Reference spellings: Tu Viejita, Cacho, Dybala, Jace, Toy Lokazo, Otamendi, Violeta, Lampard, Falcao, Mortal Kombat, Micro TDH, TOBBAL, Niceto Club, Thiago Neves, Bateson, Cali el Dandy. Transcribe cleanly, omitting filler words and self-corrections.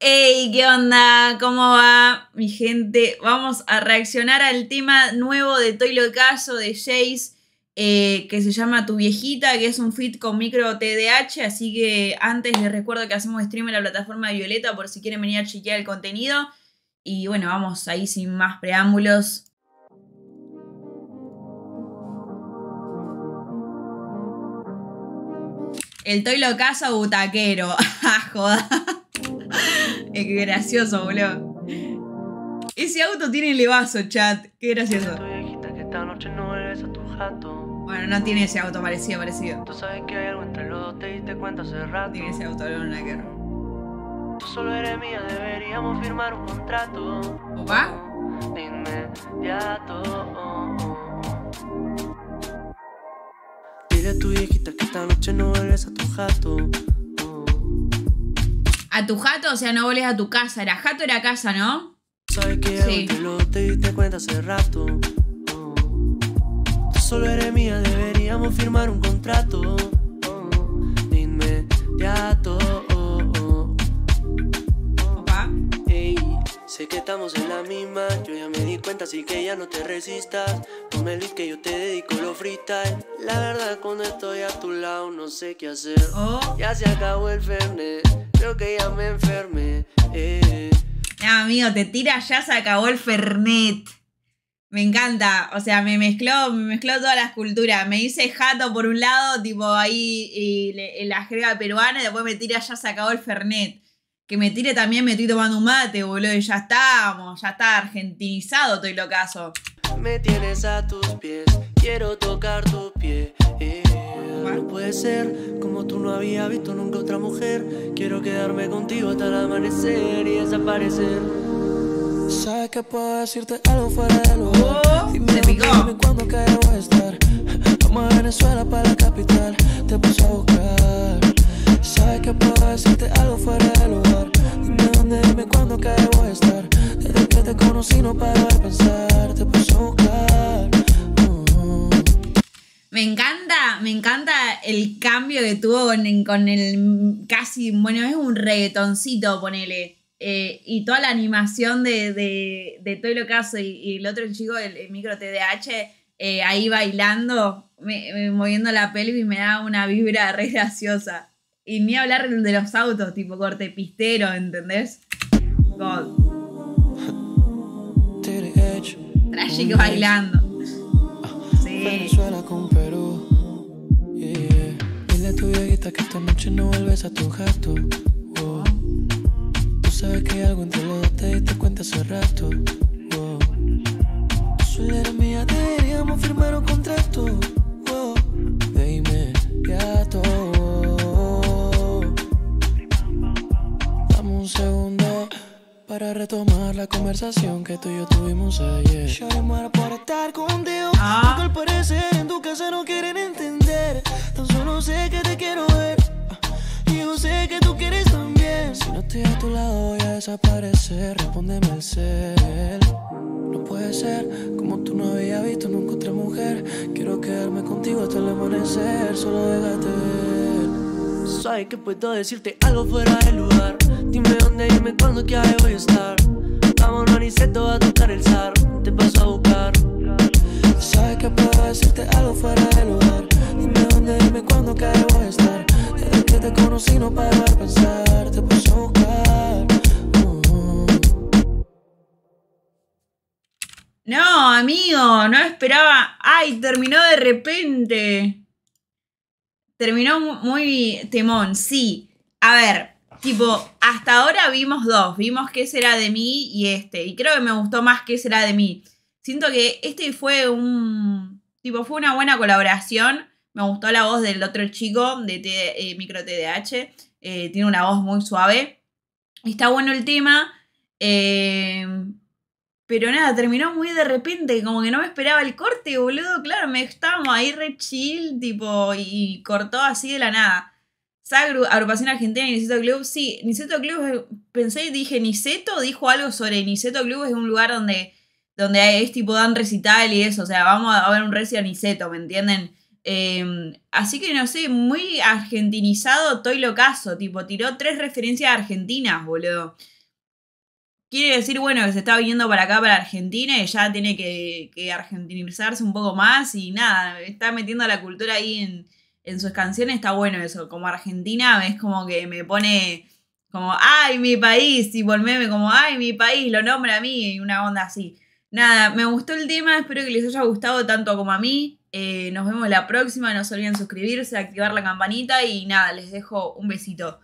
Hey, ¿qué onda? ¿Cómo va mi gente? Vamos a reaccionar al tema nuevo de Toy Lokazo de Jace, que se llama Tu Viejita, que es un feat con Micro TDH. Así que antes les recuerdo que hacemos stream en la plataforma de Violeta por si quieren venir a chequear el contenido. Y bueno, vamos ahí sin más preámbulos. El Toy Lokazo butaquero. Joda. Qué gracioso, boludo. Ese auto tiene levazo, chat. Qué gracioso. Bueno, no tiene ese auto parecido. Tú sabes que hay algo entre los dos, te diste cuenta hace rato. Tiene ese auto, boludo, una guerra. Tú solo eres mía, deberíamos firmar un contrato. ¿Opa? De inmediato. Dile a tu viejita que esta noche no vuelves a tu jato. A tu jato, o sea, no volvés a tu casa. Era jato, era casa, ¿no? Sabes que sí. Te diste cuenta hace rato. Tú solo eres mía, deberíamos firmar un contrato. De inmediato. Opa. Ey, sé que estamos en la misma. Yo ya me di cuenta, así que ya no te resistas. Ponme el link que yo te dedico lo freestyle. La verdad, cuando estoy a tu lado, no sé qué hacer. Ya se acabó el fernet. Creo que ya me enfermé. Ah, amigo, te tira, ya se acabó el fernet. Me encanta. O sea, me mezcló todas las culturas. Me dice jato por un lado, tipo ahí en la jerga peruana, y después me tira, ya se acabó el fernet. Que me tire también, me estoy tomando un mate, boludo. Y ya estamos, ya está argentinizado, Estoy Lokazo. Me tienes a tus pies, quiero tocar tu pie. No puede ser, como tú no había visto nunca otra mujer. Quiero quedarme contigo hasta el amanecer y desaparecer. Sabes que puedo decirte algo fuera de lugar. Se picó. Dime cuándo cae voy a estar. Vamos a Venezuela para la capital. Te paso a buscar. Sabes que puedo decirte algo fuera de lugar. Dime dónde, dime cuándo cae voy a estar. Desde que te conocí no paro de pensar. Te paso a buscar. Me encanta el cambio que tuvo con el casi, bueno, es un reggaetoncito, ponele. Y toda la animación de Toy Lokazo y el otro chico, el Micro TDH, ahí bailando, moviendo la pelvis, me da una vibra re graciosa. Y ni hablar de los autos, tipo corte pistero, ¿entendés? God. Trágico bailando. Venezuela con Perú. Dile a tu viejita que esta noche no vuelves a tu jato. Tú sabes que algo entre los dos te diste cuenta hace rato. Tú solo eres mía, deberíamos firmar un contrato. De inmediato. Dame un segundo para retomar la conversación que tú y yo tuvimos ayer. Yo me muero por estar contigo. Porque al parecer en tu casa no quieren entender. Tan solo sé que te quiero ver. Y yo sé que tú quieres también. Si no estoy a tu lado voy a desaparecer. Respóndeme el cel. No puede ser, como tú no había visto nunca otra mujer. Quiero quedarme contigo hasta el amanecer. Solo déjate ver. Sabes que puedo decirte algo fuera de lugar. Dime dónde, dime cuándo, que ahí voy a estar. Vámonos a Niceto a tocar el zar. Te paso a buscar. Sabes que puedo decirte algo fuera de lugar. Dime dónde, dime cuándo, que ahí voy a estar. Desde que te conocí no paro de pensar. Te paso a buscar. No, amigo, no esperaba. Ay, terminó de repente. Terminó muy temón, sí. A ver. Tipo, hasta ahora vimos dos. Vimos Qué Será de Mí y este. Y creo que me gustó más Qué Será de Mí. Siento que este fue un... Tipo, fue una buena colaboración. Me gustó la voz del otro chico de Micro TDH. Tiene una voz muy suave. Está bueno el tema. Pero nada, terminó muy de repente. Como que no me esperaba el corte, boludo. Claro, estábamos ahí re chill, tipo, y cortó así de la nada. Agrupación Argentina y Niceto Club. Sí, Niceto Club, pensé y dije, Niceto dijo algo sobre Niceto Club, es un lugar donde, donde es tipo dan recital y eso, o sea, vamos a ver un recio a Niceto, ¿me entienden? Así que no sé, muy argentinizado Toy Lokazo, tipo, tiró 3 referencias argentinas, boludo. Quiere decir, bueno, que se está viniendo para acá, para Argentina, y ya tiene que argentinizarse un poco más y nada, está metiendo la cultura ahí en sus canciones, está bueno eso. Como Argentina es como que me pone como, ay, mi país, y volveme como, ay, mi país, lo nombra a mí, y una onda así. Nada, me gustó el tema, espero que les haya gustado tanto como a mí. Nos vemos la próxima, no se olviden suscribirse, activar la campanita y nada, les dejo un besito.